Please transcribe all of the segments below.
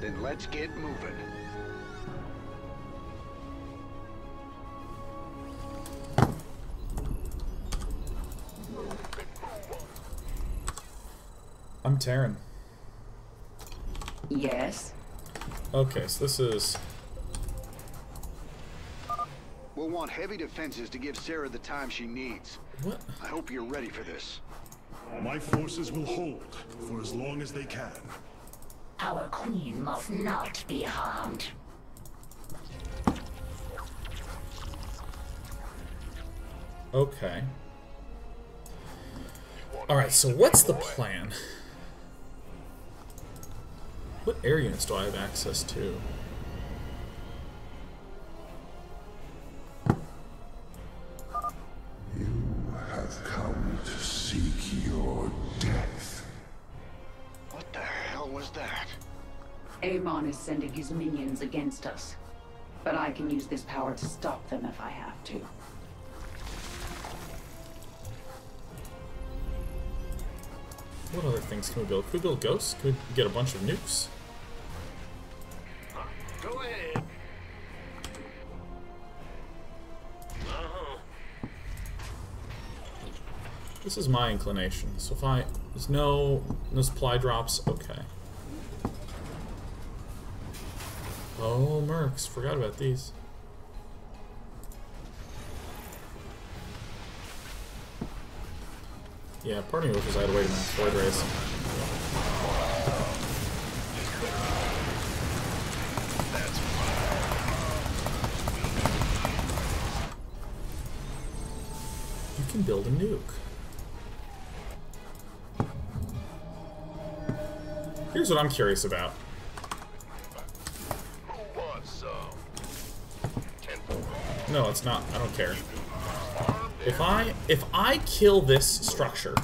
Then let's get moving. I'm Taren. Yes. Okay, so this is... We'll want heavy defenses to give Sarah the time she needs. What? I hope you're ready for this. My forces will hold for as long as they can. Our queen must not be harmed. Okay. Alright, so what's the plan? What air units do I have access to? You have come to seek your death. What the hell was that? Amon is sending his minions against us, but I can use this power to stop them if I have to. What other things can we build? Can we build ghosts? Can we get a bunch of nukes? Go ahead. This is my inclination. So if I... There's no supply drops. Okay. Oh, mercs. Forgot about these. Yeah, part of me wishes I had a way to max void race. You can build a nuke. Here's what I'm curious about. No, it's not. I don't care. If I kill this structure,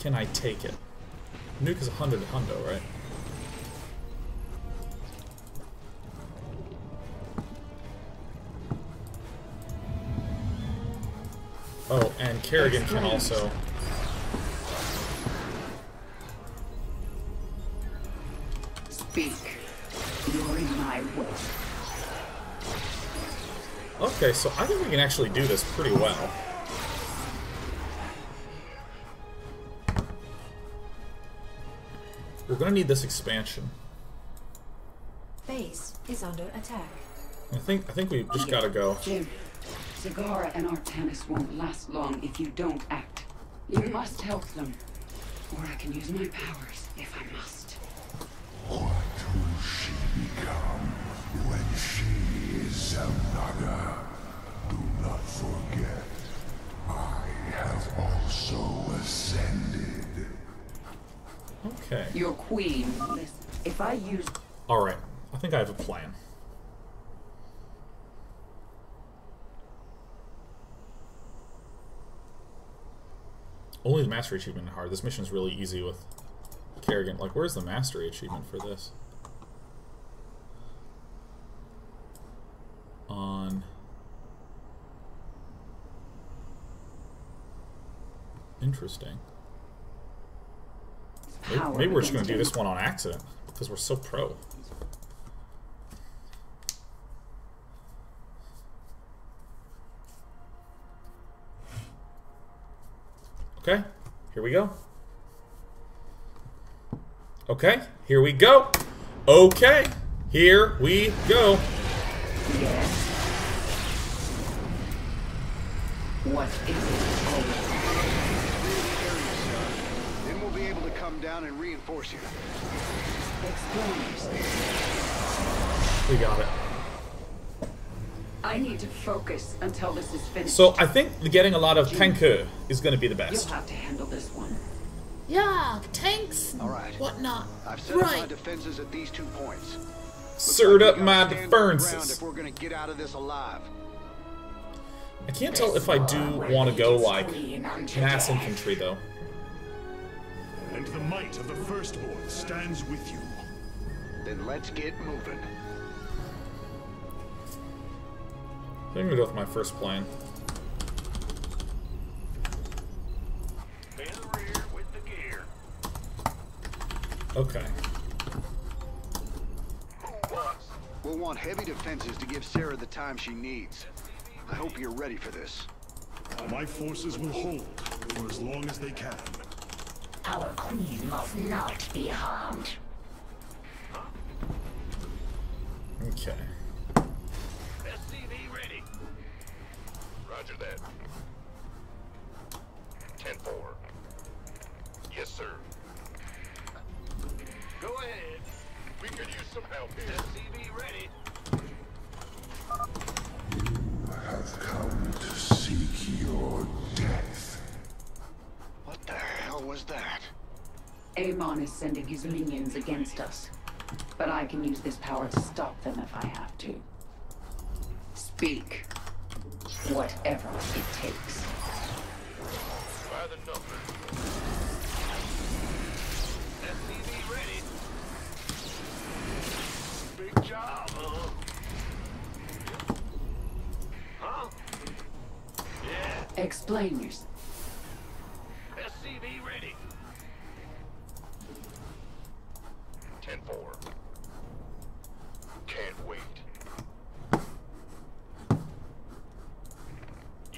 can I take it? Nuke is 100 hundo, right? Oh, and Kerrigan can also. Speak. You're in my way. Okay, so I think we can actually do this pretty well. We're gonna need this expansion. Base is under attack. I think we just gotta go. Jim, Zagara and Artanis won't last long if you don't act. You must help them, or I can use my powers if I must. What will she become when she is Xel'Naga? Do not forget, I have also ascended. Okay. Your queen, if I use... Alright, I think I have a plan. Only the mastery achievement is hard. This mission is really easy with Kerrigan. Like, where's the mastery achievement for this? On interesting. Maybe we're just gonna do this one on accident because we're so pro. Okay, here we go. Okay, here we go. Okay, here we go. What is it? Then we'll be able to come down and reinforce you. We got it. I need to focus until this is finished. So I think getting a lot of tanker is going to be the best. You'll have to handle this one. Yeah, tanks and whatnot. I've set up my defenses at these 2 points. Served up my defenses. If we're going to get out of this alive. I can't tell if I do want to go, like, mass infantry, though. And the might of the Firstborn stands with you. Then let's get moving. I think I'm going to go with my first plan. In the rear with the gear. Okay. We'll want heavy defenses to give Sarah the time she needs. I hope you're ready for this. My forces will hold for as long as they can. Our queen must not be harmed. Okay. SCV ready. Roger that. 10-4. Yes, sir. Go ahead. We could use some help here. SCV ready. I have come to seek your death. What the hell was that? Amon is sending his minions against us. But I can use this power to stop them if I have to. Speak. Whatever it takes. By the number. SCV ready. Big job, huh? Huh? Yeah. Explain yourself. SCV ready. 10-4. Can't wait.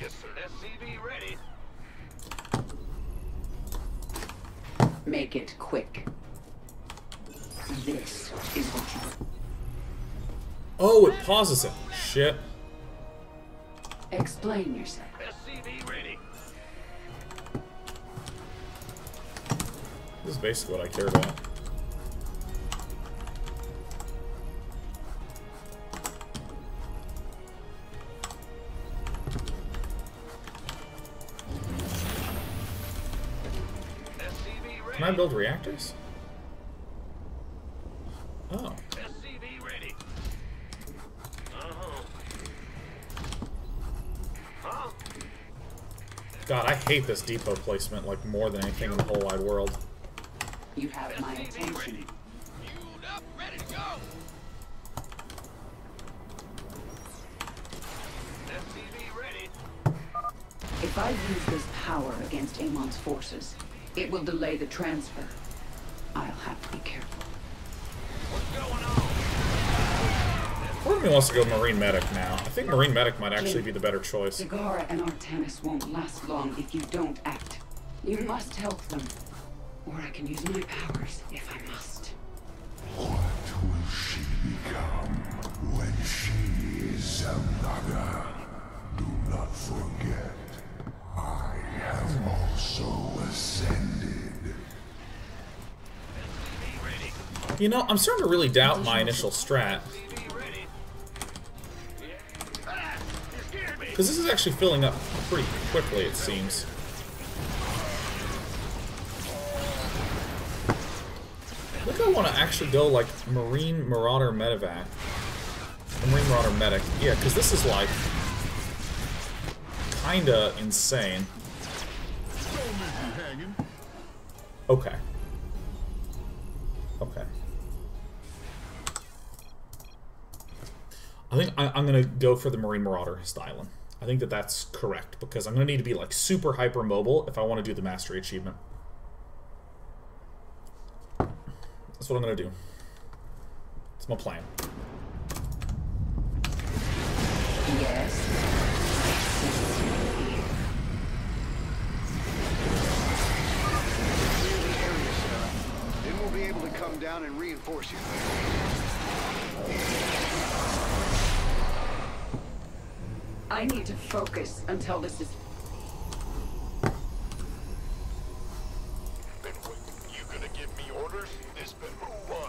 Yes, sir. SCV ready. Make it quick. This is what you... Oh, it pauses it. Shit. Explain yourself. SCV ready. This is basically what I care about. Can I build reactors? Oh. SCV ready. Uh-huh. Huh? God, I hate this depot placement like more than anything in the whole wide world. You have my attention. Ready. Fueled up, ready to go. SCV ready. If I use this power against Amon's forces, it will delay the transfer. I'll have to be careful. What's going on? Part of me wants to go Marine Medic now. I think Marine Medic might actually be the better choice. Zagara and Artanis won't last long if you don't act. You must help them. Or I can use my powers if I must. What will she become when she is Xel'Naga? Do not forget. I have also ascended. You know, I'm starting to really doubt my initial strat. Because this is actually filling up pretty quickly, it seems. I think I want to actually go like Marine Marauder Medivac. Marine Marauder Medic. Yeah, because this is like... kinda insane. Okay. Okay. I think I'm gonna go for the Marine Marauder styling. I think that that's correct because I'm gonna need to be like super hyper mobile if I want to do the mastery achievement. That's what I'm gonna do. It's my plan. Yes. Be able to come down and reinforce you. I need to focus until this is... Been you gonna give me orders? This been who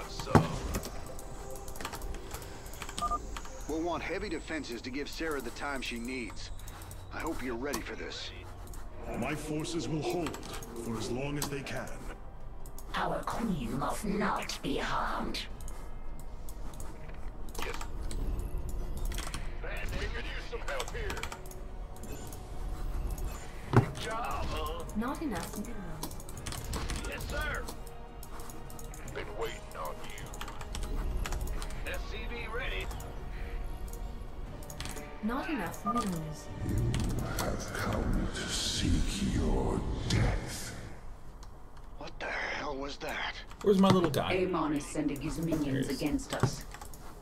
we'll want heavy defenses to give Sarah the time she needs. I hope you're ready for this. My forces will hold for as long as they can. Our queen must not be harmed. Yes. Man, we could use some help here. Good job, huh? Not enough. No. Yes, sir. Been waiting on you. SCV ready. Not enough news. You have come to seek your death. What the hell was was that? Where's my little guy? Amon is sending his minions against us,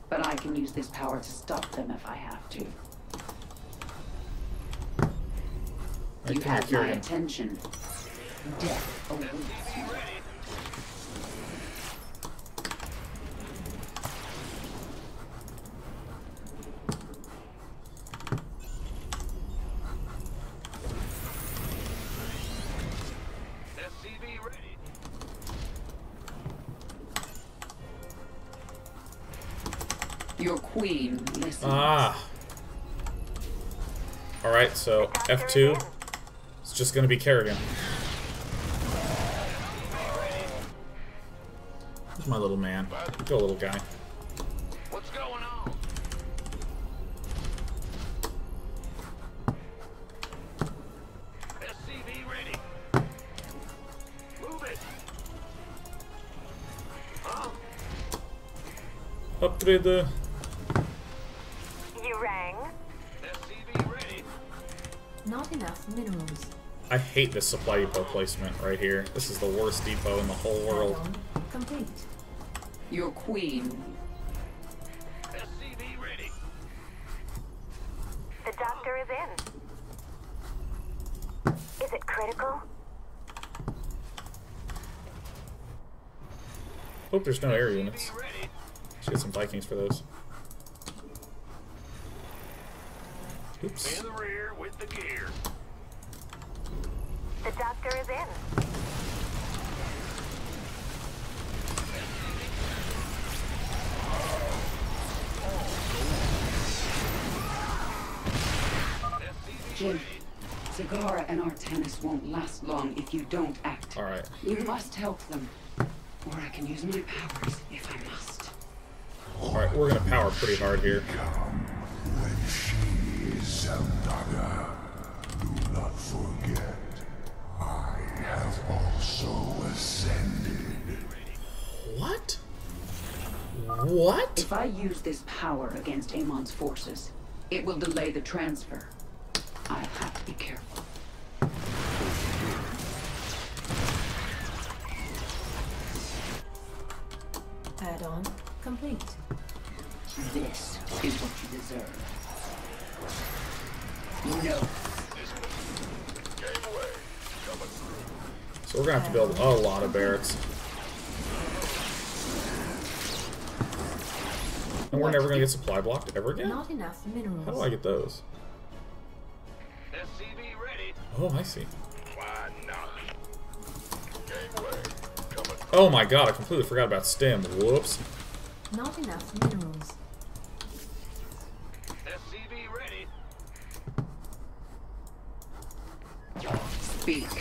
but I can use this power to stop them if I have to. You have my attention. Death awaits you. Your queen listens. Ah. All right, so F2. It's just going to be Kerrigan. There's my little man. Go, little guy. What's going on? SCV ready. Move it. Huh? Upgrade the... Not enough minerals. I hate this supply depot placement right here. This is the worst depot in the whole world. Complete. Your queen. SCV ready. The doctor is in. Is it critical? Hope there's no air units. Should get some Vikings for those. Oops. In the rear with the gear. The doctor is in. Jim, Zagara and Artanis won't last long if you don't act. All right. You must help them, or I can use my powers if I must. All right, we're gonna power pretty hard here. Xel'Naga, do not forget, I have also ascended. What? What? If I use this power against Amon's forces, it will delay the transfer. I have to be careful. Add-on complete. This is what you deserve. No. So we're gonna have to build a lot of barracks. And we're never gonna get supply blocked ever again. Not enough minerals. How do I get those? SCV ready. Oh, I see. Why not? Gateway coming through. Oh my god, I completely forgot about STEM. Whoops. Not enough minerals. Speak. In the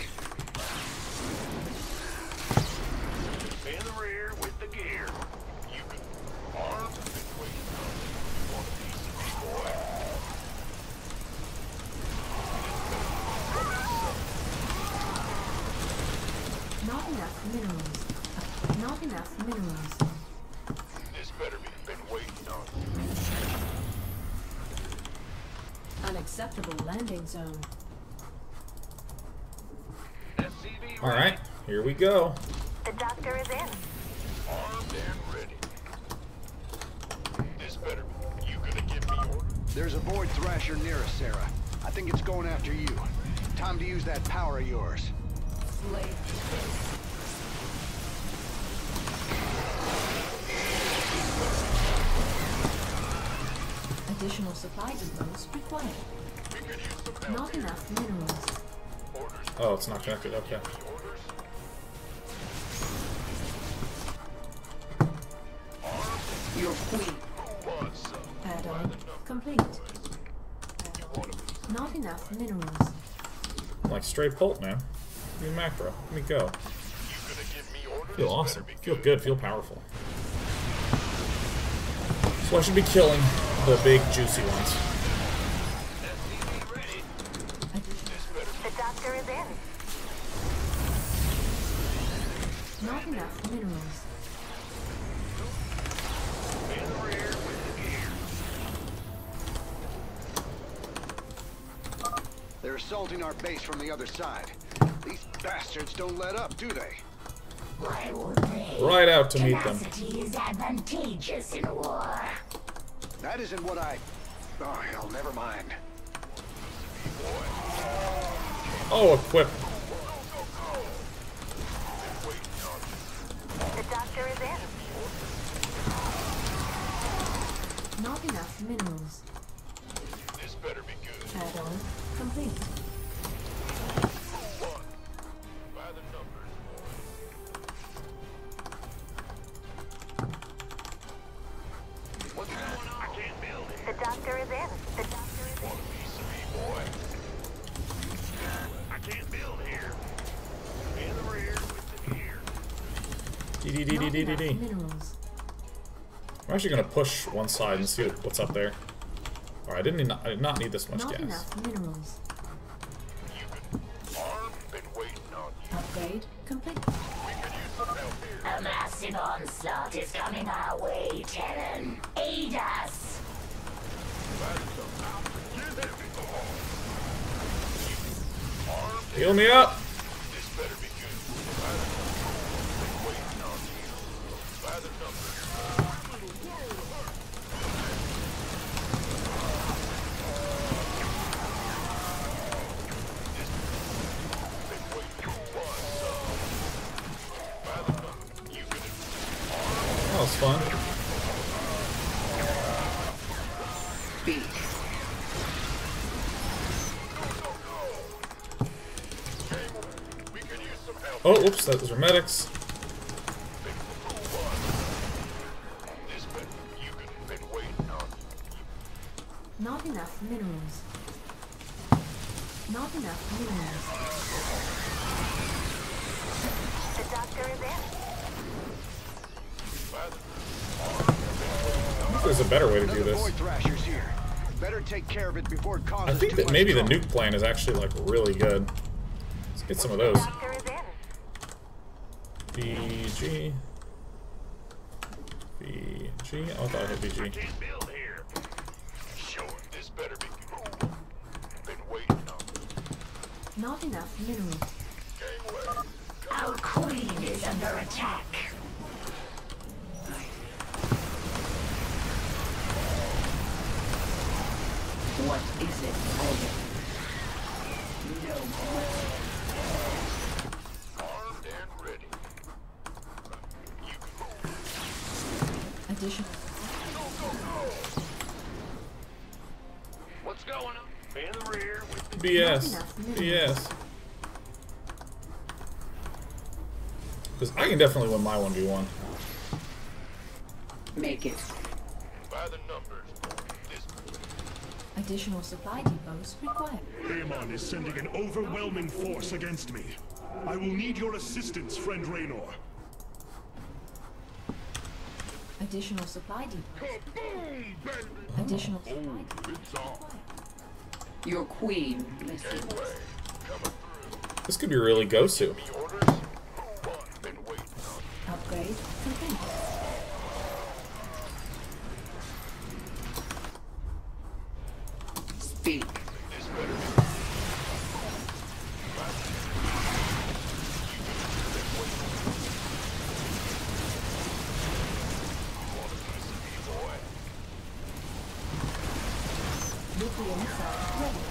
rear with the gear. You can arm the boy. Not enough minerals. Not enough minerals. This better be been waiting on you. Unacceptable landing zone. All right, here we go. The doctor is in. Armed and ready. This better be. You gonna give me order? There's a void thrasher near us, Sarah. I think it's going after you. Time to use that power of yours. Slay. Additional supply depots required. We could use some help. Not enough minerals. Oh, it's not connected, okay. Your queen. Add-on complete. Not enough minerals. Like straight bolt, man. New macro. Let me go. Feel awesome. Feel good. Feel powerful. So I should be killing the big juicy ones. Not enough minerals. In the rear with the gear. They're assaulting our base from the other side. These bastards don't let up, do they? Right out to meet them. Is advantageous in war. That isn't what I... Oh, hell, never mind. Oh, equip. The doctor is in. Not enough minerals. This better be good. Add-on complete. By the numbers, boy. What's going on? I can't build it. The doctor is in. The doctor is in. Want a piece of me, boy? I can't build here. In the rear with the gear. We're actually gonna push one side and see what's up there. All right, I did not need this much gas. Not enough minerals. Upgrade complete. A massive onslaught is coming our way, Taren. Aid us. Heal me up. This better be good. That was fun. Oh, whoops, those are medics. Not enough minerals. Not enough minerals. The doctor is in. I think there's a better way to do this. I think that maybe the nuke plan is actually like really good. Let's get some of those. BG. BG. Oh, I thought I hit BG. Not enough minerals. Our queen is under attack. What is it? No more. Armed and ready. Addition. What's going on? In the rear with the BS. BS. Because I can definitely win my 1v1. Make it. By the numbers. Additional supply depots required. Amon is sending an overwhelming force against me. I will need your assistance, friend Raynor. Additional supply depots. Oh. Additional supply depots required. Your queen. This could be really Gosu. Upgrade complete. Speak. Nuclear missile ready.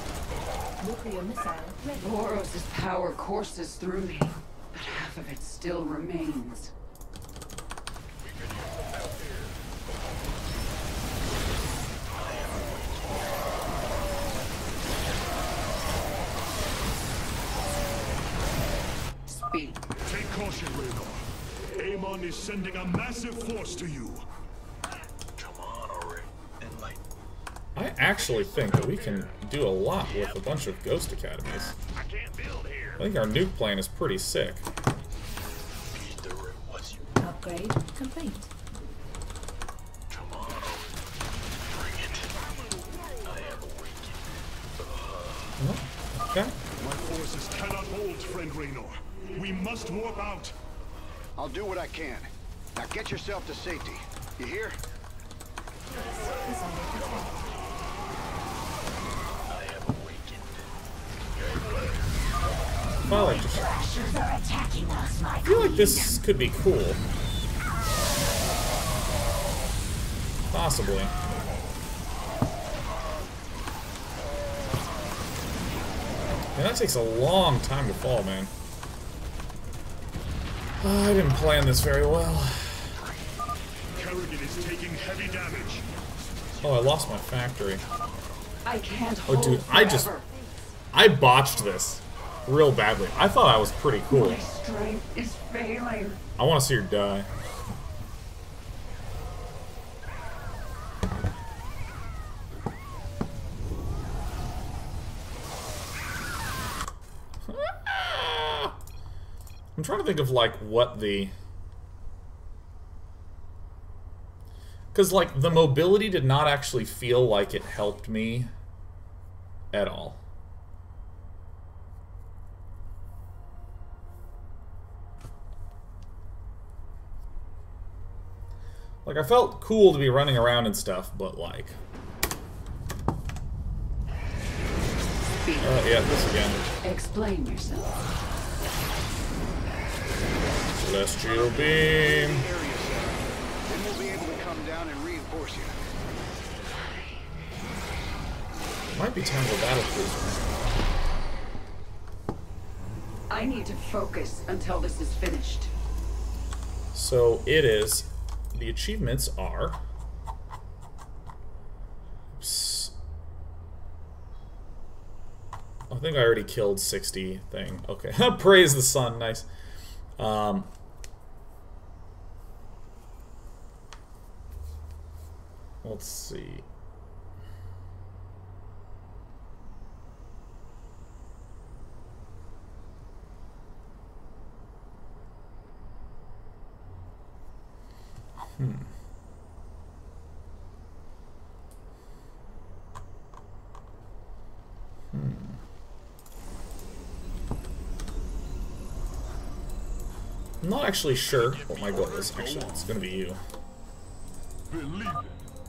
Nuclear missile ready. Boros' power courses through me, but half of it still remains. Take caution, Raynor. Amon is sending a massive force to you. Come on, already. I actually think that we can do a lot with a bunch of ghost academies. I can't build here. I think our nuke plan is pretty sick. Upgrade complete. Come on, bring it. I am awakened. Okay. My forces cannot hold, friend Raynor. We must warp out. I'll do what I can. Now get yourself to safety. You hear? I am awakened. Finally, I feel like this could be cool. Possibly. Man, that takes a long time to fall, man. Oh, I didn't plan this very well. Kerrigan is taking heavy damage. Oh, I lost my factory. I can't hold forever. Oh, dude, I botched this real badly. I thought I was pretty cool. My strength is failing. I want to see her die. I'm trying to think of like what the... Because, like, the mobility did not actually feel like it helped me at all. Like, I felt cool to be running around and stuff, but, like... yeah, this again. Explain yourself. Celestial beam. Might be time for battle, please. I need to focus until this is finished. So it is. The achievements are. Oops. I think I already killed 60 thing. Okay, praise the sun. Nice. Let's see. I'm not actually sure what my goal is. Actually, it's gonna be you.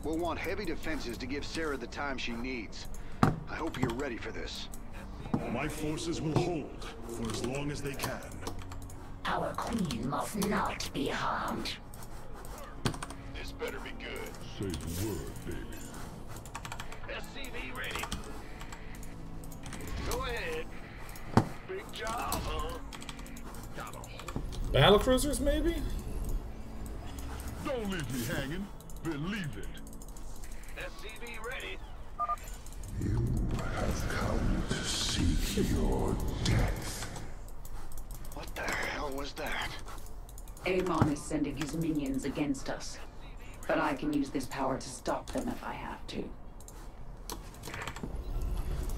We'll want heavy defenses to give Sarah the time she needs. I hope you're ready for this. My forces will hold for as long as they can. Our queen must not be harmed. This better be good. Say the word, baby. SCV ready. Go ahead. Big job, huh? Battle cruisers, maybe? Don't leave me hanging. Believe it. SCV ready. You have come to seek your death. What the hell was that? Amon is sending his minions against us, but I can use this power to stop them if I have to.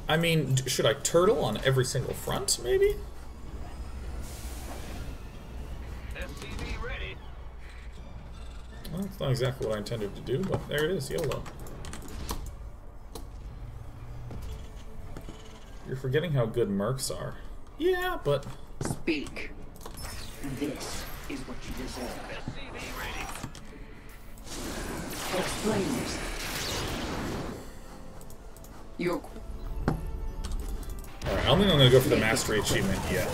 I mean, should I turtle on every single front, maybe? Well, it's not exactly what I intended to do, but there it is, YOLO. You're forgetting how good mercs are. Yeah, but... Speak. This is what you deserve. SCV ready. Explain yourself. You're... Alright, I don't think I'm gonna go for the mastery achievement yet.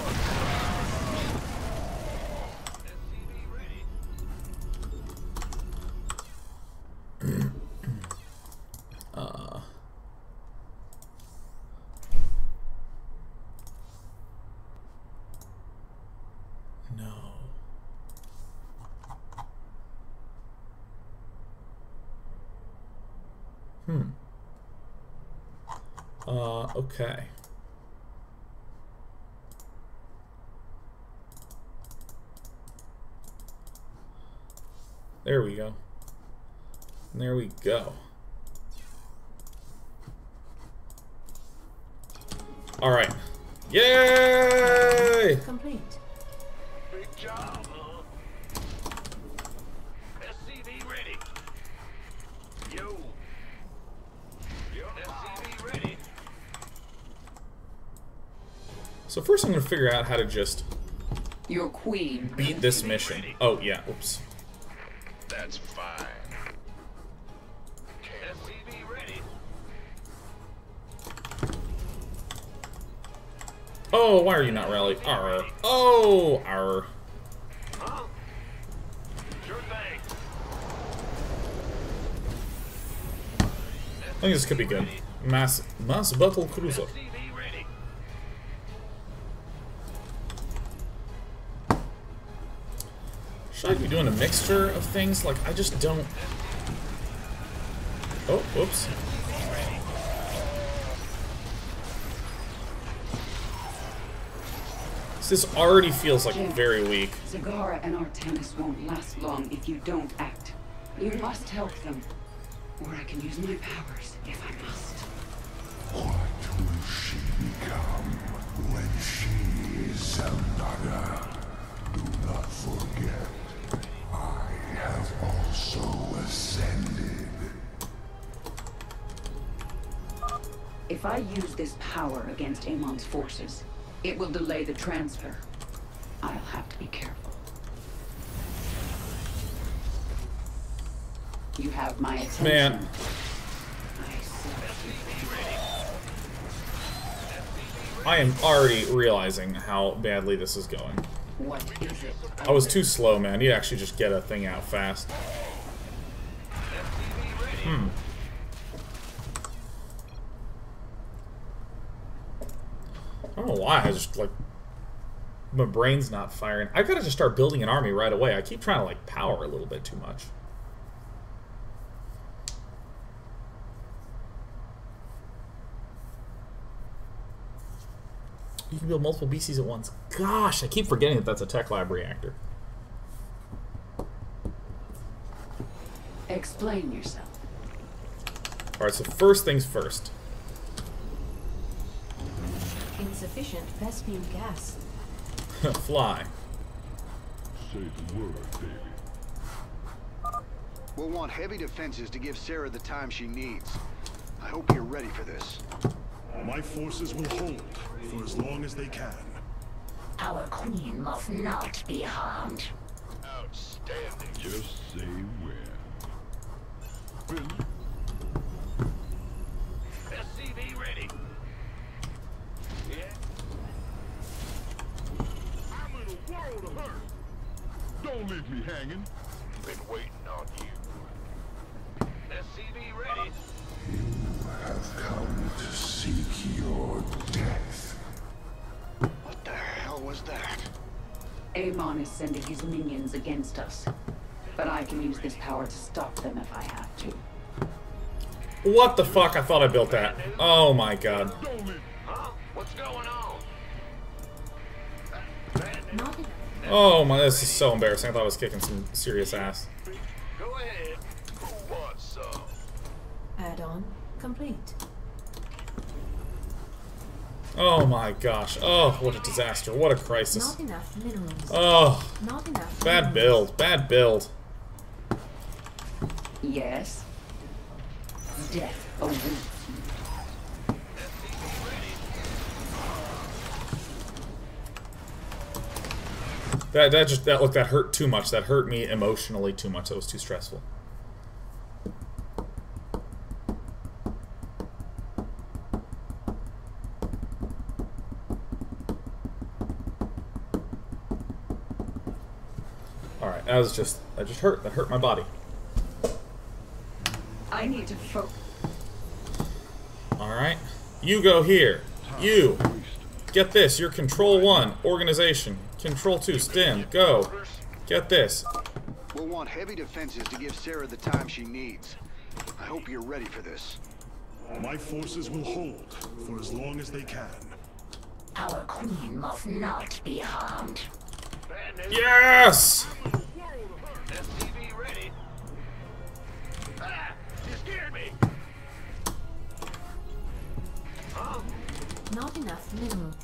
Okay. There we go. There we go. All right. Yay! Complete. Big job. SCV ready. Yo. Yo. SCV ready. So first I'm gonna figure out how to just your queen beat this mission. Oh yeah, oops. That's fine. SCV ready. Oh, why are you not rallied? Arr. Oh, arr. Huh? Sure thing. I think this could be good. Mass battle cruiser. Should I be doing a mixture of things? Like, I just don't... Oh, whoops. This already feels like very weak. Zagara and Artanis won't last long if you don't act. You must help them. Or I can use my powers if I must. What will she become when she is Xel'Naga? Do not forget, I have also ascended. If I use this power against Amon's forces, it will delay the transfer. I'll have to be careful. You have my attention. Man. I am already realizing how badly this is going. What is it? I was too slow, man. You actually just get a thing out fast. Hmm. I don't know why, I just, like, my brain's not firing. I've got to just start building an army right away. I keep trying to, like, power a little bit too much. You can build multiple BCs at once. Gosh, I keep forgetting that that's a tech lab reactor. Explain yourself. Alright, so first things first. Insufficient Vespian gas. Fly. Say the word, baby. We'll want heavy defenses to give Sarah the time she needs. I hope you're ready for this. My forces will hold for as long as they can. Our queen must not be harmed. Outstanding. Just say where. SCV ready. World of Earth. Don't leave me hanging. Been waiting on you. SCV ready. You have come to seek your death. What the hell was that? Amon is sending his minions against us. But I can use this power to stop them if I have to. What the fuck? I thought I built that. Oh my god. Huh? What's going on? Oh my, this is so embarrassing. I thought I was kicking some serious ass. Go ahead. Who wants some? Add-on complete. Oh my gosh. Oh, what a disaster. What a crisis. Not enough minerals. Oh. Not enough. Bad build. Bad build. Yes. Death awaits. That look, that hurt too much. That hurt me emotionally too much. That was too stressful. All right, that just hurt. That hurt my body. I need to focus. All right, you go here. You get this. You're Control 1 organization. Control 2, stim, go. Get this. We'll want heavy defenses to give Sarah the time she needs. I hope you're ready for this. My forces will hold for as long as they can. Our queen must not be harmed. Yes! SCV ready. Ah, you scared me. Huh? Not enough minerals.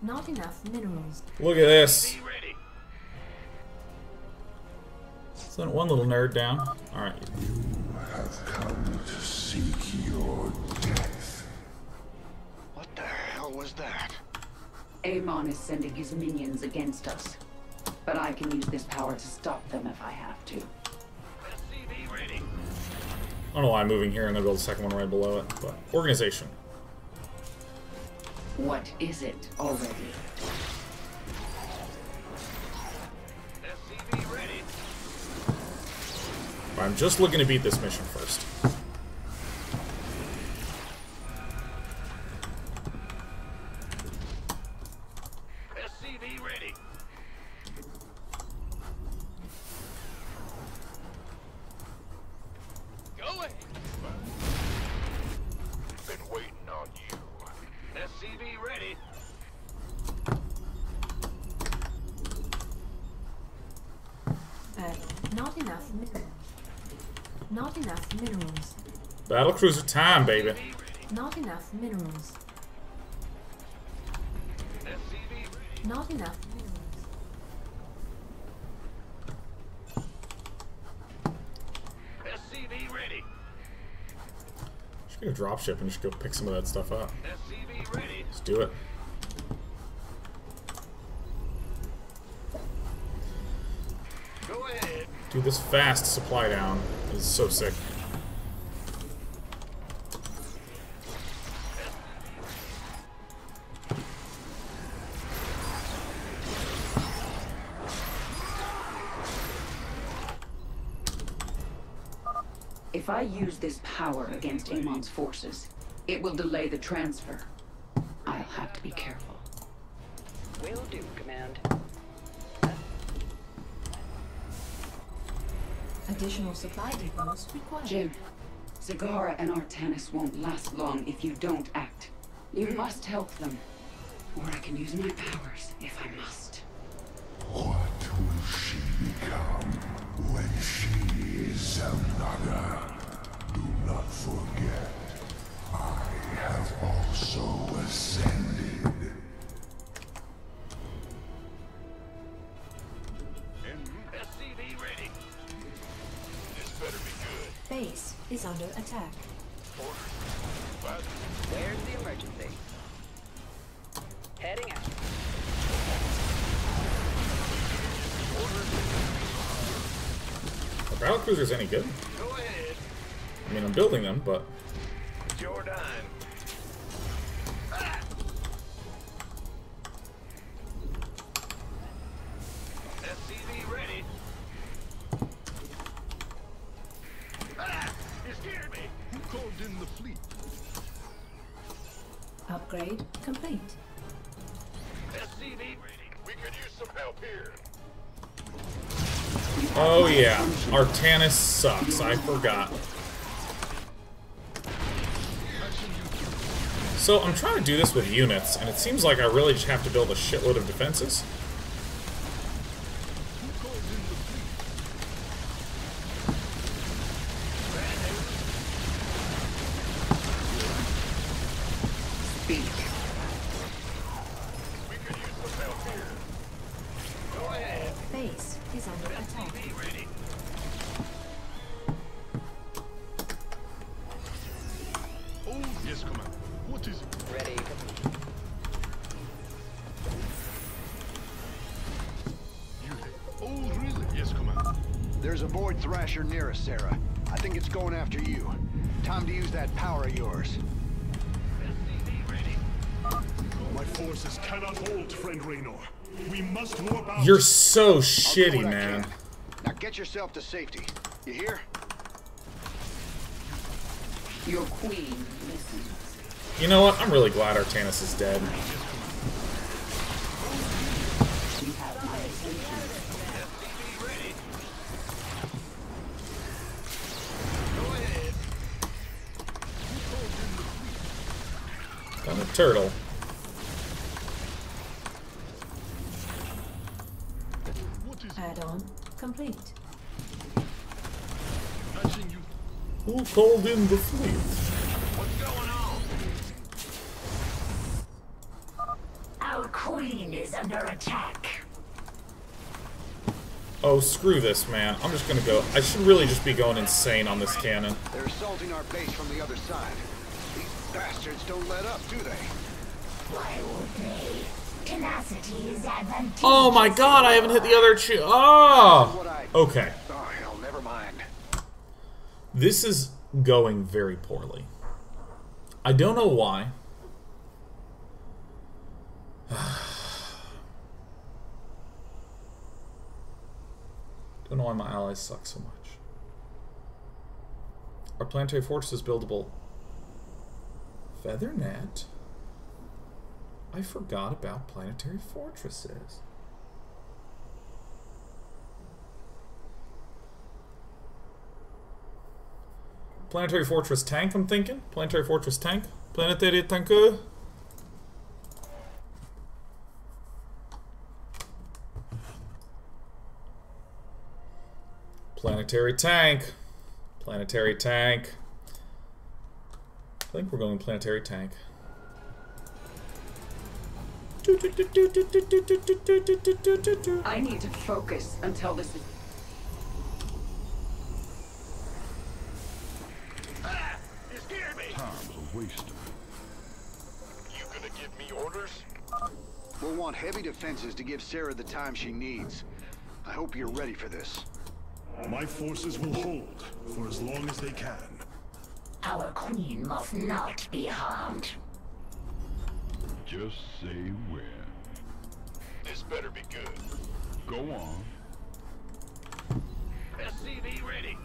Not enough minerals. Look at this. Sent one little nerd down. All right. You have come to seek your death. What the hell was that? Amon is sending his minions against us, but I can use this power to stop them if I have to. SCV ready. I don't know why I'm moving here, and then build the second one right below it. But organization. What is it already? SCV ready. I'm just looking to beat this mission first. SCV ready. Go ahead. Been waiting on you. SCV ready. Not enough minerals. Battlecruiser time, baby. Not enough minerals. Not enough minerals. SCV ready. Should get a dropship and just go pick some of that stuff up. SCV ready. Let's do it. Go ahead. Dude, this fast supply down is so sick. If I use this power against Amon's forces, it will delay the transfer. I'll have to be careful. Will do, Command. Additional supply depots required. Jim, Zagara and Artanis won't last long if you don't act. You must help them. Or I can use my powers if I must. What will she become when she is Xel'Naga? Do not forget, I have also ascended. Base is under attack. Where's the emergency? Heading out. Are battlecruisers any good? Go ahead. I mean, I'm building them, but. You're done. Ah! SCV ready. In the fleet. Upgrade complete. SCV ready. We could use some help here. Oh yeah, Artanis sucks. I forgot. So I'm trying to do this with units, and it seems like I really just have to build a shitload of defenses. There's a void thrasher near us, Sarah. I think it's going after you. Time to use that power of yours. My forces cannot hold, friend Raynor. We must warp out. You're so shitty, man. Now get yourself to safety. You hear? Your queen listens. You know what? I'm really glad Artanis is dead. I'm a turtle. Add-on complete. Who called in the fleet? What's going on? Our queen is under attack. Oh, screw this, man. I'm just gonna go. I should really just be going insane on this cannon. They're assaulting our base from the other side. Bastards don't let up, do they? Why would they? Tenacity is advantageous. Oh my god, I haven't hit the other two. Oh! Okay. Oh, hell, never mind. This is going very poorly. I don't know why. Don't know why my allies suck so much. Our planetary fortress is buildable. Feathernet? I forgot about planetary fortresses. Planetary fortress tank, I'm thinking. Planetary fortress tank. Planetary tanker. Planetary tank. Planetary tank. I think we're going planetary tank. I need to focus until this is... Ah! You scared me! Time's a waste. You gonna give me orders? We'll want heavy defenses to give Sarah the time she needs. I hope you're ready for this. My forces will hold for as long as they can. Our queen must not be harmed. Just say where. This better be good. Go on. SCV ready.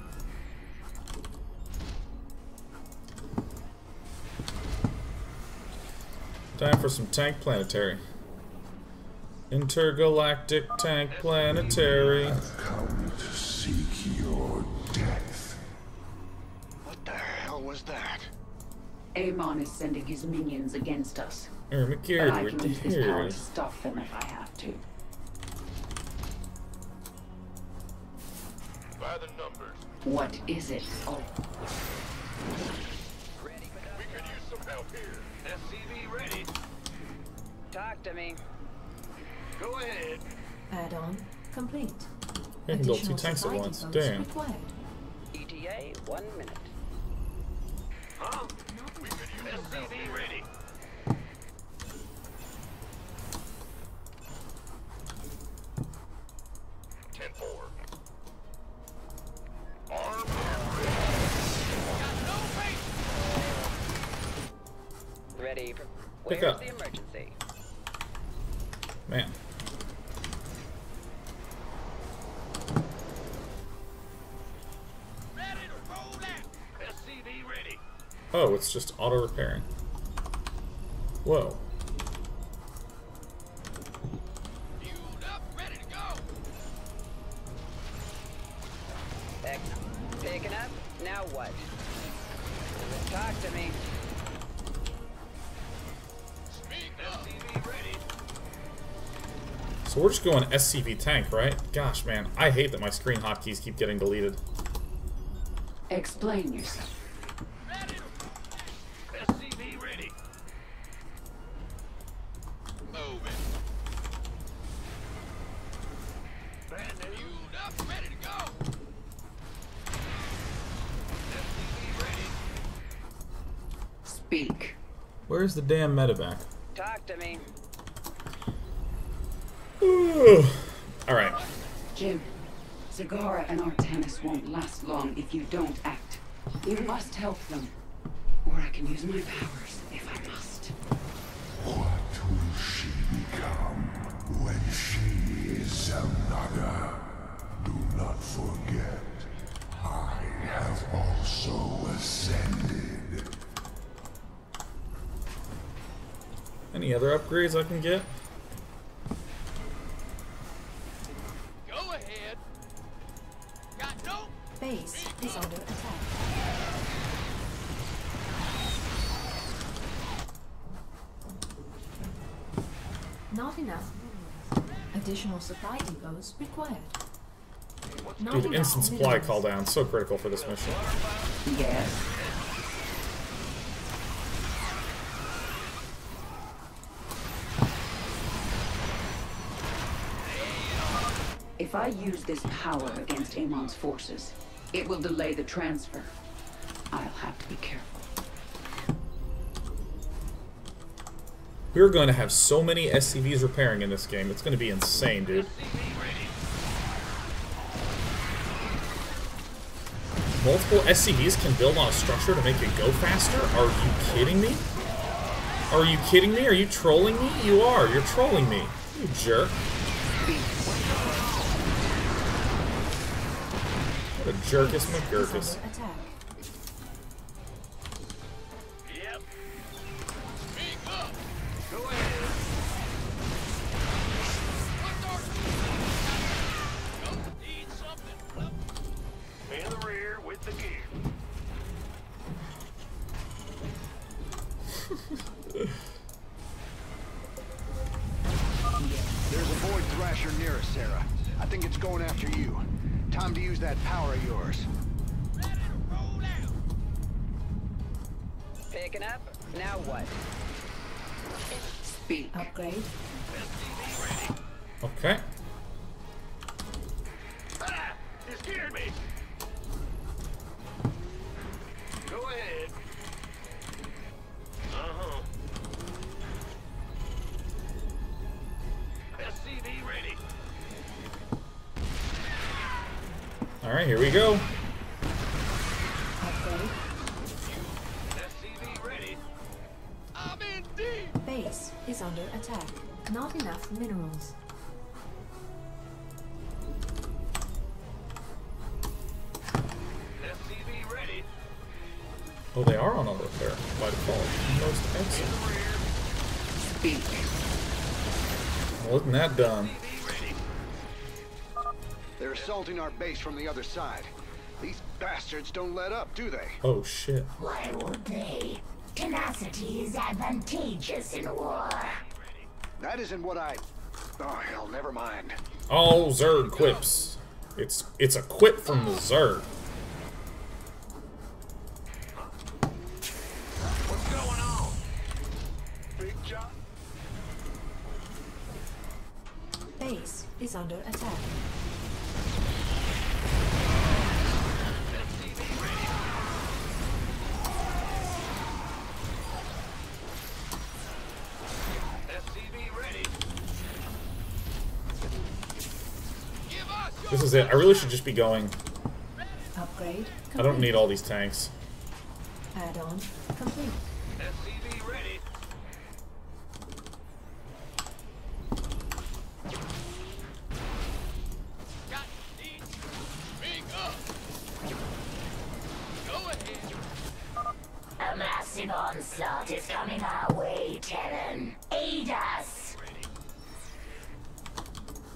Time for some tank planetary. Intergalactic tank planetary. I've come to seek your death. What the hell was that? Amon is sending his minions against us. But I can use this power to stop them if I have to. By the numbers. What is it? Oh. Ready, we could use some help here. SCV ready. Talk to me. Go ahead. Add on complete. You can build two tanks at once. Damn. Required. ETA 1 minute. Huh? We could use SCV ready. Ready. Where's the emergency? Man. Ready to roll out. SCV ready. Oh, it's just auto repairing. Whoa. So we're just going SCV tank, right? Gosh, man, I hate that my screen hotkeys keep getting deleted. Explain yourself. Ready. SCV ready. Moving. Bandit up, ready to go. SCV ready. Speak. Where's the damn medevac? Talk to me. Alright. Jim, Zagara and Artanis won't last long if you don't act. You must help them. Or I can use my powers if I must. What will she become when she is Xel'Naga? Do not forget, I have also ascended. Any other upgrades I can get? Base is under attack. Not enough. Additional supply depots required. Dude, instant supply call down, so critical for this mission. Yes. If I use this power against Amon's forces, it will delay the transfer. I'll have to be careful. We're going to have so many SCVs repairing in this game. It's going to be insane, dude. Multiple SCVs can build on a structure to make it go faster? Are you kidding me? Are you kidding me? Are you trolling me? You are. You're trolling me. You jerk. What a jerkus McGurkus. Alright, here we go. SCV ready. I'm in deep. Base is under attack. Not enough minerals. SCV ready. Oh, they are on auto repair by default. Most excellent. Speak. Well, isn't that dumb? They're assaulting our base from the other side. These bastards don't let up, do they? Oh, shit. Why would they? Tenacity is advantageous in war. That isn't what I... Oh, hell, never mind. All Zerg quips. It's a quip from the Zerg. What's going on? Big job. Base is under attack. This is it. I really should just be going. Upgrade. I don't need all these tanks. Add-on complete. SCV ready. Got these. Big up. Go ahead. A massive onslaught is coming our way, Taren. Aid us.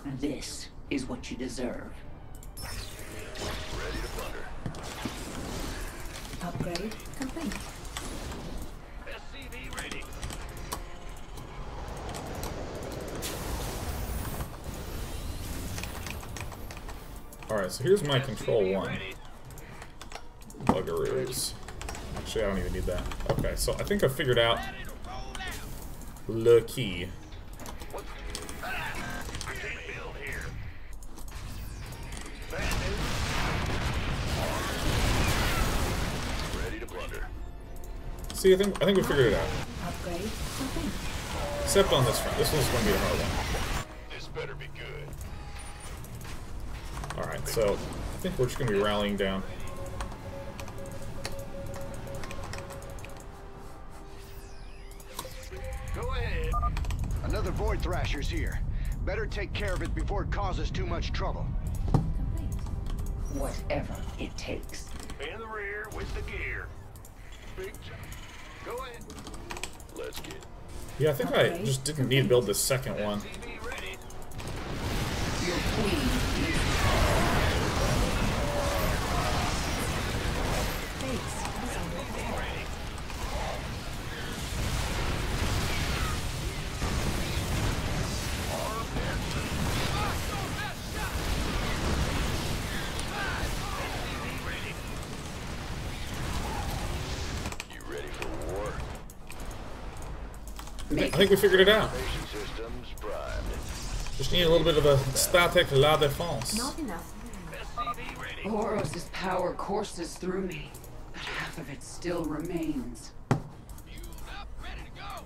Ready. This is what you deserve. Ready to plunder. Upgrade complete. SCV ready. Alright, so here's my control one. Buggeroos. Actually, I don't even need that. Okay, so I think I figured out the key. See, I think we figured it out. Upgrade. Except on this front. This one's going to be a hard one. This better be good. Alright, so I think we're just going to be rallying down. Go ahead. Another Void Thrasher's here. Better take care of it before it causes too much trouble. Whatever it takes. In the rear with the gear. Big job. Go ahead. Let's get. Yeah, I think I just didn't need to build the second one. I think we figured it out. Just need a little bit of a static la défense. Not enough. Horos's power courses through me, but half of it still remains. Ready to go.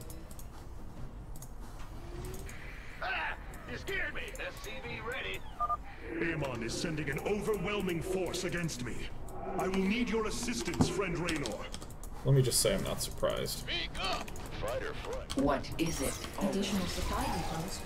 Ah, you scared me. SCV ready. Amon is sending an overwhelming force against me. I will need your assistance, friend Raynor. Let me just say I'm not surprised. Speak up. Fight or flight. What is it? Additional supply depots.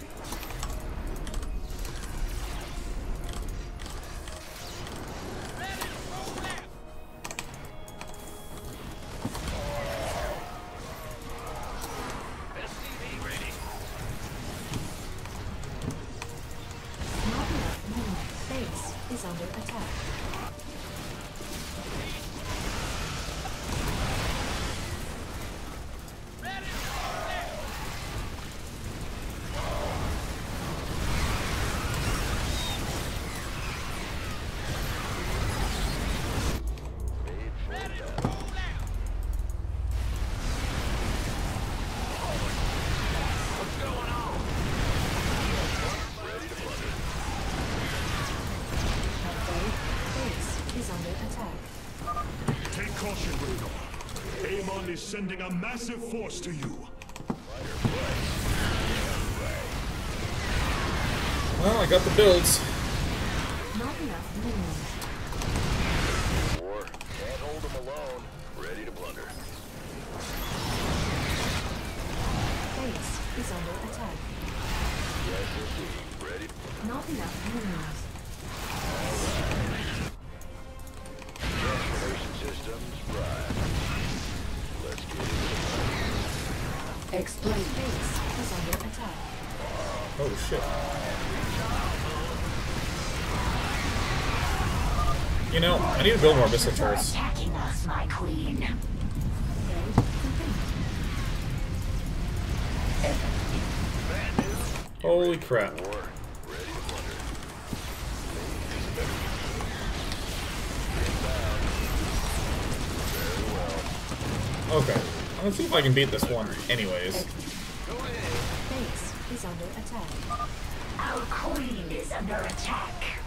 Amon is sending a massive force to you. Well, I got the builds. Not enough moves. War. Can't hold them alone. Ready to plunder. Base is under attack. Yes, indeed. Ready. Not enough moves. Explain base is under attack. Oh shit. You know, I need to build more missile turrets. Attacking us, my queen. Holy crap. Okay. Let's see if I can beat this one, anyways. Base is under attack. Our queen is under attack.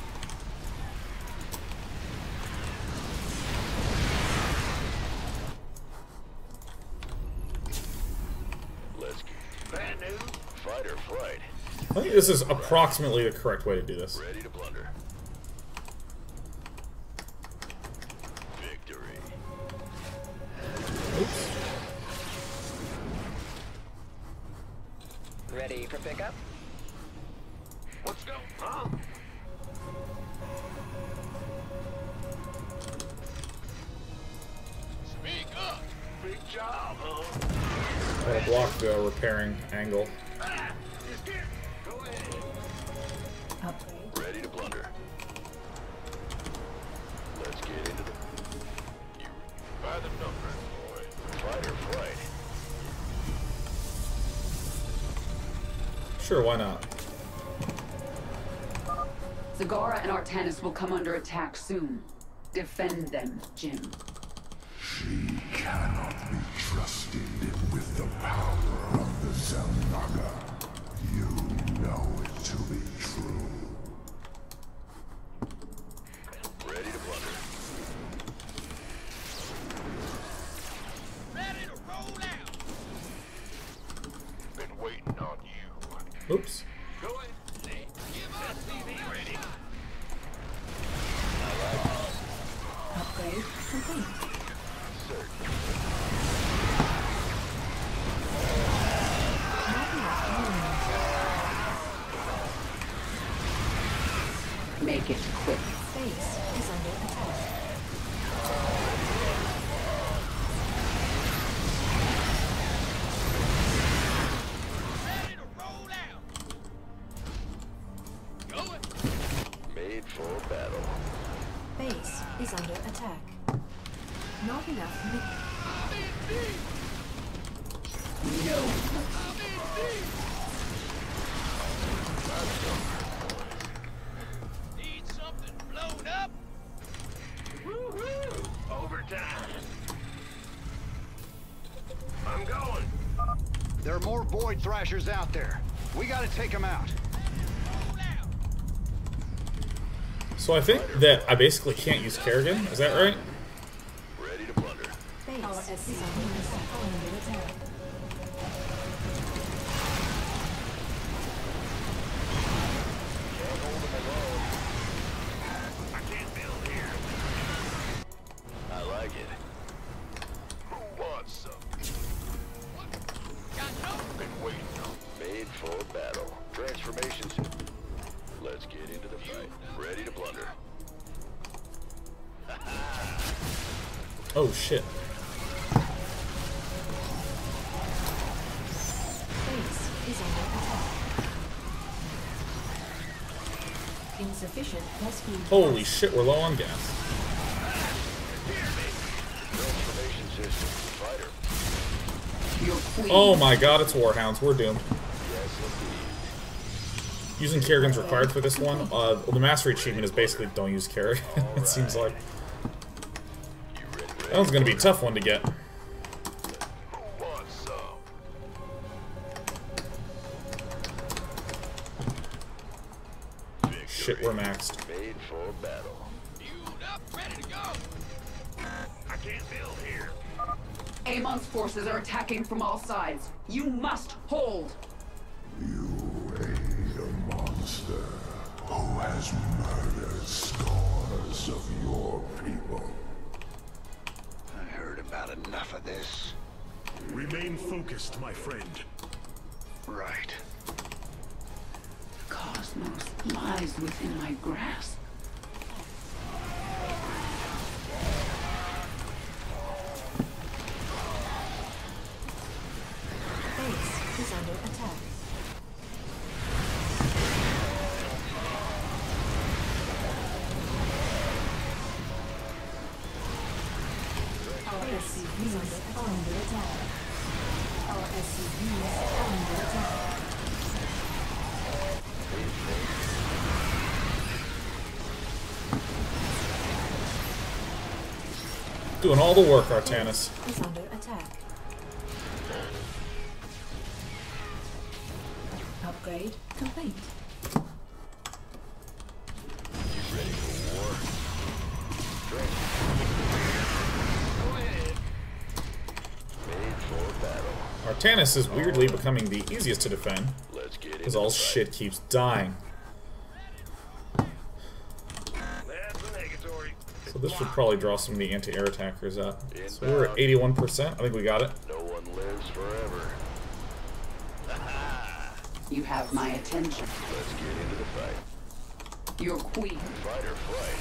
Let's get new fight or flight. I think this is approximately the correct way to do this. Ready to plunder. Victory. Oops. Ready for pickup? Let's go! Huh? Speak up! Big job, huh? I had to block the repairing angle. Ah, go ahead. Upgrade. Ready to plunder. Let's get into the... You... By the number, boy. Fight or flight. Sure, why not? Zagara and Artanis will come under attack soon. Defend them, Jim. She cannot be trusted with the power of the Xel'Naga. You know it to be true. Ready to plunder. Ready to roll out. Been waiting on you. Oops. Go ahead. Give us CV ready. Upgrade complete. Make it quick. Base is under attack. Is under attack. Not enough. No. Need something blown up? Woohoo! Overtime. I'm going. There are more void thrashers out there. We gotta take them out. So I think that I basically can't use Kerrigan, is that right? Ready to plunder. I can't build here. I like it. Who wants some? Let's get into the fight. Ready to plunder. Oh shit. Base is under attack. Insufficient rescue. Holy shit, we're low on gas. Transformation system fighter. Oh my god, it's Warhounds. We're doomed. Using Kerrigan's required for this one. Well, the Mastery achievement is basically don't use Kerrigan, it seems like. That one's gonna be a tough one to get. Shit, we're maxed. I can't build here. Amon's forces are attacking from all sides. You must hold. You aid a monster who has murdered scores of your people. I heard about enough of this. Remain focused, my friend. Right. The cosmos lies within my grasp. Is under attack. Our SCV is under attack. Our SCV is under attack. Doing all the work, Artanis. Is under attack. Upgrade complete. You ready for war? Go ahead. Made for battle. Artanis is weirdly becoming the easiest to defend. Let's get in. Because all shit keeps dying. So this should probably draw some of the anti-air attackers up. So we're at 81%. I think we got it. No one lives forever. You have my attention. Let's get into the fight. Your queen. Fight or flight.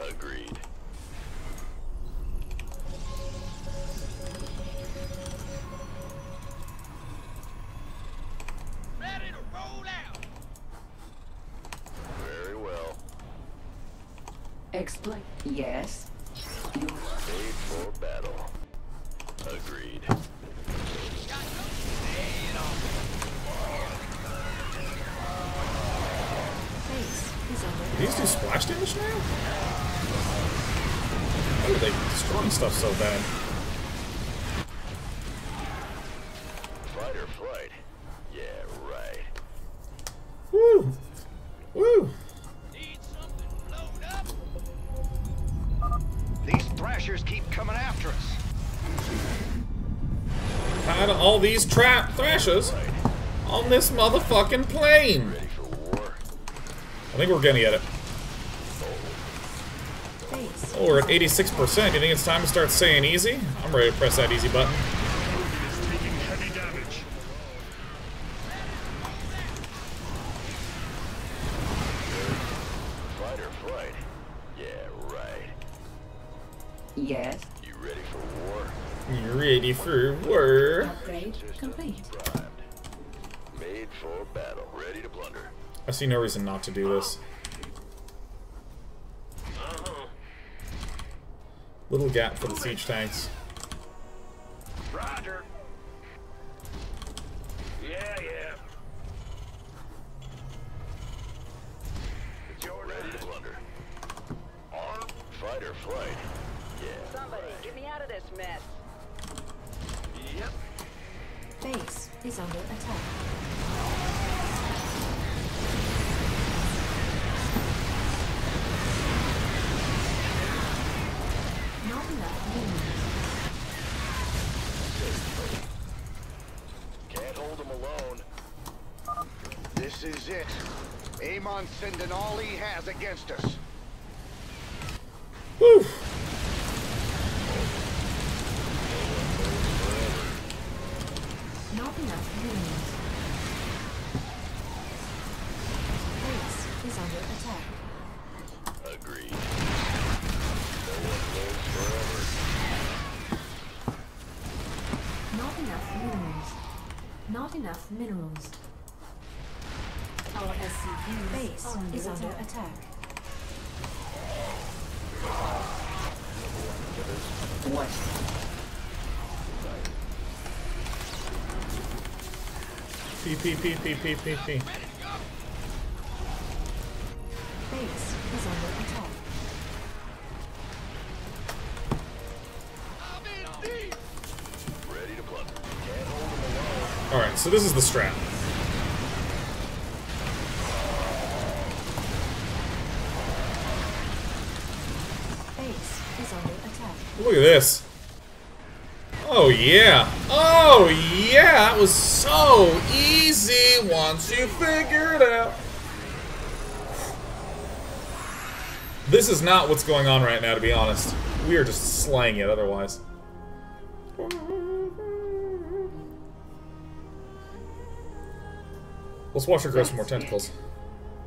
Right. Agreed. Ready to roll out. Very well. Explain. Yes. You're made for battle. Agreed. These do splash damage now? Why are they destroying stuff so bad? Fight or flight. Yeah, right. Woo! Woo! Need something blown up? These thrashers keep coming after us. Tired of all these trap thrashers on this motherfucking plane! I think we're gonna get it. Oh, we're at 86%. You think it's time to start saying easy? I'm ready to press that easy button. Fight or flight. Yeah, right. Yes. You ready for war? You ready for war? Upgrade complete. Made for battle. Ready to plunder. I see no reason not to do this. Little gap for the siege tanks. Roger. Yeah. Ready to plunder. Arm, fight or flight. Yeah. Somebody, get me out of this mess. Yep. Base is under attack. Can't hold him alone. This is it. Amon's sending all he has against us. Woo! Not enough is under attack. Agreed. No one lives forever. Not enough minerals. Not enough minerals. Our SCP base is under attack. What? P. Base is under attack. Ready to plunder. Alright, so this is the strat. Base is under attack. Look at this. Oh yeah. Oh yeah, that was so easy once you figure it out. This is not what's going on right now, to be honest. We are just slaying it otherwise. Let's watch her grow some more tentacles.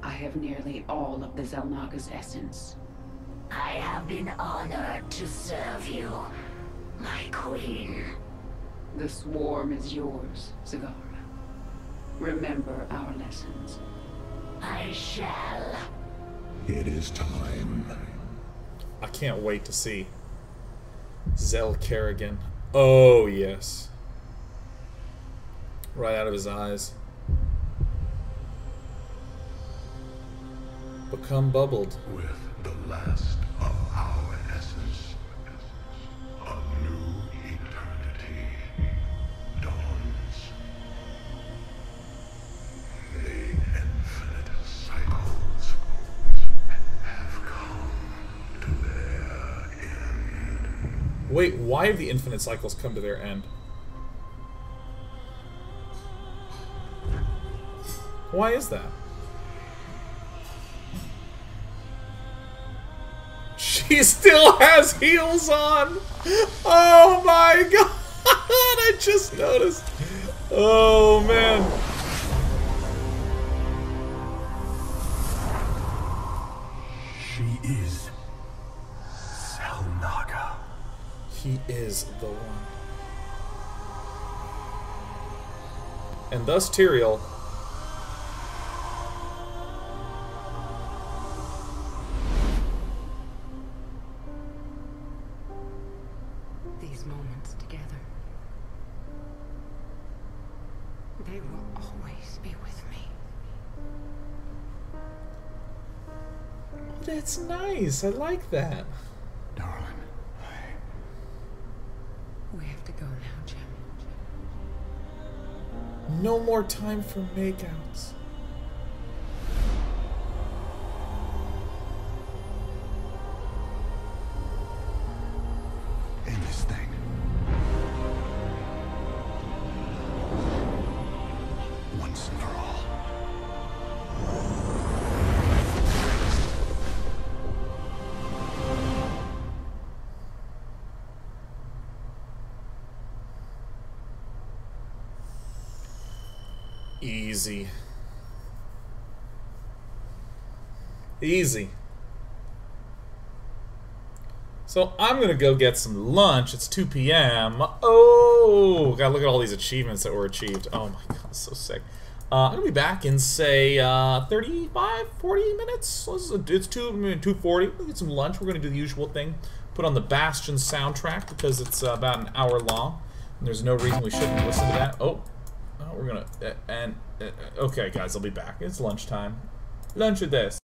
I have nearly all of the Xel'Naga's essence. I have been honored to serve you, my queen. The swarm is yours, Zagara. Remember our lessons. I shall. It is time. I can't wait to see Zell Kerrigan. Oh, yes. Right out of his eyes. Become bubbled. With the last of our essence, a new eternity dawns. The infinite cycle. Wait, why have the infinite cycles come to their end? Why is that? She still has heels on! Oh my god! I just noticed! Oh man! She is Xel'Naga. He is the one. And thus Tyrael . These moments together, they will always be with me. Oh, that's nice. I like that. Darling. We have to go now, Jim. No more time for makeouts. End this thing. Once and for all. Easy. Easy. So I'm gonna go get some lunch. It's 2 p.m. Oh, gotta look at all these achievements that were achieved. Oh my god, so sick. I'm gonna be back in, say, 35, 40 minutes? It's 2:40. We'll get some lunch. We're gonna do the usual thing. Put on the Bastion soundtrack because it's about an hour long. And there's no reason we shouldn't listen to that. Oh. We're gonna okay guys, I'll be back. It's lunchtime. Lunch at this.